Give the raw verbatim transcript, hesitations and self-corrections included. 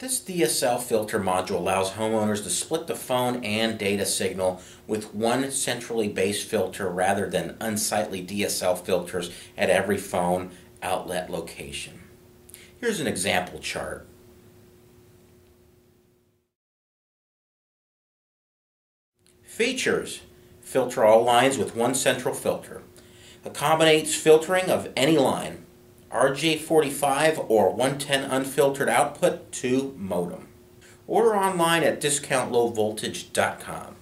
This D S L filter module allows homeowners to split the phone and data signal with one centrally based filter rather than unsightly D S L filters at every phone outlet location. Here's an example chart. Features: filter all lines with one central filter. Accommodates filtering of any line. R J forty-five or one ten unfiltered output to modem. Order online at discount low voltage dot com.